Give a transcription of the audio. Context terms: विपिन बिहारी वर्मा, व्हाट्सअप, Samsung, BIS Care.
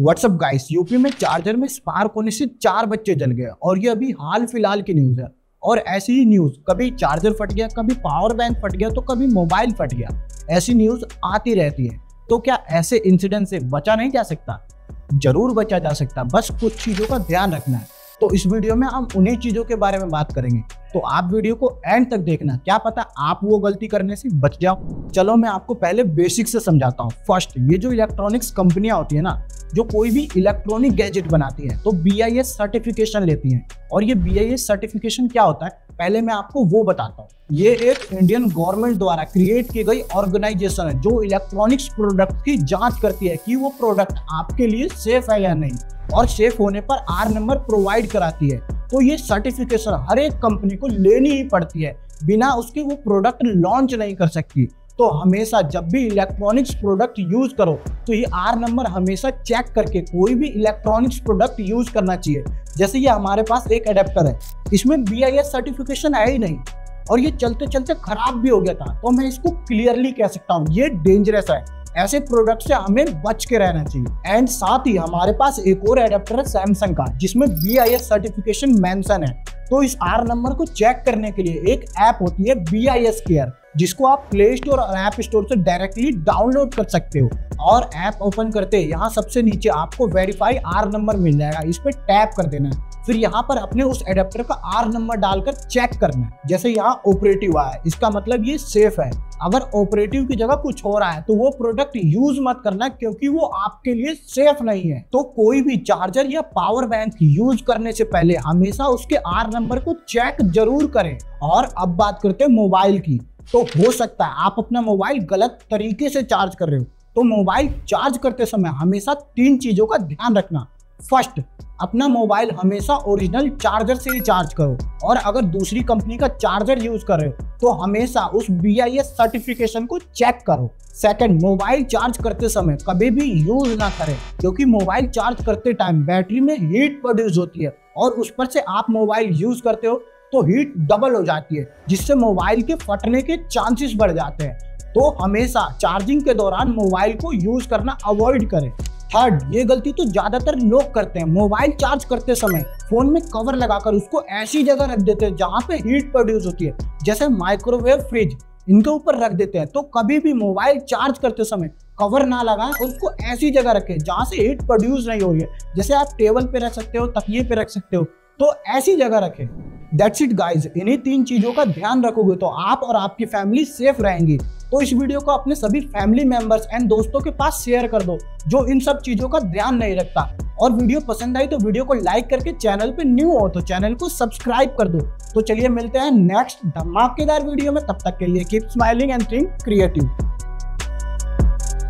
व्हाट्सअप guys, UP में charger में spark होने से 4 बच्चे जल गए और ये अभी हाल फिलहाल की न्यूज़ है। और ऐसी ही न्यूज़, कभी चार्जर फट गया, कभी पावर बैंक फट गया, तो कभी मोबाइल फट गया, ऐसी न्यूज़ आती रहती है। तो क्या ऐसे इंसिडेंट से बचा नहीं जा सकता? जरूर बचा जा सकता, बस कुछ चीज़ों का ध्यान रखना है। तो इस वीडियो में हम उन्हीं चीज़ों के बारे में बात करेंगे, तो आप वीडियो को एंड तक देखना, क्या पता आप वो गलती करने से बच जाओ। चलो मैं आपको पहले बेसिक से समझाता हूँ। फर्स्ट, ये जो इलेक्ट्रॉनिक्स कंपनियाँ होती है ना, जो कोई भी इलेक्ट्रॉनिक गैजेट बनाती है तो BIS सर्टिफिकेशन लेती हैं। और ये BIS सर्टिफिकेशन क्या होता है, पहले मैं आपको वो बताता हूँ। ये एक इंडियन गवर्नमेंट द्वारा क्रिएट की गई ऑर्गेनाइजेशन है जो इलेक्ट्रॉनिक्स प्रोडक्ट की जाँच करती है कि वो प्रोडक्ट आपके लिए सेफ है या नहीं, और सेफ होने पर R नंबर प्रोवाइड कराती है। तो ये सर्टिफिकेशन हर एक कंपनी को लेनी ही पड़ती है, बिना उसके वो प्रोडक्ट लॉन्च नहीं कर सकती। तो हमेशा जब भी इलेक्ट्रॉनिक्स प्रोडक्ट यूज़ करो तो ये R नंबर हमेशा चेक करके कोई भी इलेक्ट्रॉनिक्स प्रोडक्ट यूज़ करना चाहिए। जैसे ये हमारे पास एक अडेप्टर है, इसमें BIS सर्टिफिकेशन है ही नहीं और ये चलते चलते खराब भी हो गया था, तो मैं इसको क्लियरली कह सकता हूँ ये डेंजरस है। ऐसे प्रोडक्ट से हमें बच के रहना चाहिए। एंड साथ ही हमारे पास एक और एडेप्टर है सैमसंग का, जिसमें BIS सर्टिफिकेशन मेंशन है। तो इस R नंबर को चेक करने के लिए एक ऐप होती है BIS केयर, जिसको आप प्ले स्टोर और ऐप स्टोर से डायरेक्टली डाउनलोड कर सकते हो। और ऐप ओपन करते यहाँ सबसे नीचे आपको वेरीफाई R नंबर मिल जाएगा, इस पर टैप कर देना है। फिर यहाँ पर अपने उस एडेप्टर का R नंबर डालकर चेक करना है। जैसे यहाँ ऑपरेटिव आया, इसका मतलब ये सेफ है। अगर ऑपरेटिव की जगह कुछ हो रहा है तो वो प्रोडक्ट यूज मत करना, क्योंकि वो आपके लिए सेफ नहीं है। तो कोई भी चार्जर या पावर बैंक यूज करने से पहले हमेशा उसके R नंबर को चेक जरूर करें। और अब बात करते हैं मोबाइल की। तो हो सकता है आप अपना मोबाइल गलत तरीके से चार्ज कर रहे हो, तो मोबाइल चार्ज करते समय हमेशा 3 चीज़ों का ध्यान रखना। फर्स्ट, अपना मोबाइल हमेशा ओरिजिनल चार्जर से ही चार्ज करो, और अगर दूसरी कंपनी का चार्जर यूज कर रहे हो तो हमेशा उस BIS सर्टिफिकेशन को चेक करो। सेकंड, मोबाइल चार्ज करते समय कभी भी यूज ना करें, क्योंकि मोबाइल चार्ज करते टाइम बैटरी में हीट प्रोड्यूस होती है और उस पर से आप मोबाइल यूज करते हो तो हीट डबल हो जाती है, जिससे मोबाइल के फटने के चांसेस बढ़ जाते हैं। तो हमेशा चार्जिंग के दौरान मोबाइल को यूज करना अवॉइड करें। थर्ड, ये गलती तो ज्यादातर लोग करते हैं, मोबाइल चार्ज करते समय फोन में कवर लगाकर उसको ऐसी जगह रख देते हैं जहाँ पे हीट प्रोड्यूस होती है, जैसे माइक्रोवेव, फ्रिज, इनके ऊपर रख देते हैं। तो कभी भी मोबाइल चार्ज करते समय कवर ना लगाएं, उसको ऐसी जगह रखें जहाँ से हीट प्रोड्यूस नहीं हो रही है। जैसे आप टेबल पे रख सकते हो, तकिए पे रख सकते हो, तो ऐसी जगह रखें। दैट्स इट गाइज, इन्हीं 3 चीज़ों का ध्यान रखोगे तो आप और आपकी फैमिली सेफ रहेंगी। तो इस वीडियो को अपने सभी फैमिली मेंबर्स एंड दोस्तों के पास शेयर कर दो जो इन सब चीज़ों का ध्यान नहीं रखता। और वीडियो पसंद आई तो वीडियो को लाइक करके, चैनल पे न्यू हो तो चैनल को सब्सक्राइब कर दो। तो चलिए मिलते हैं नेक्स्ट धमाकेदार वीडियो में, तब तक के लिए keep smiling and think creative.